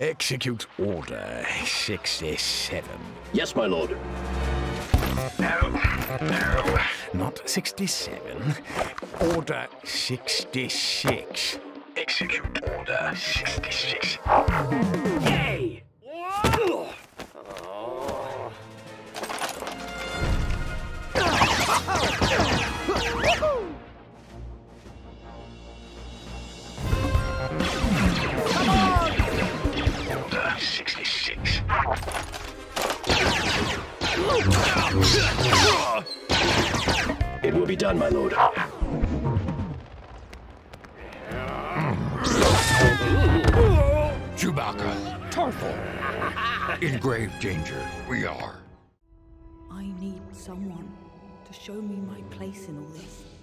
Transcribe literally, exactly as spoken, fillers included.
Execute order sixty-seven. Yes, my lord. No, no. Not sixty-seven. Order sixty-six. Execute order sixty-six. Yay! It will be done, my lord. Chewbacca, Tarfful, in grave danger we are. I need someone to show me my place in all this.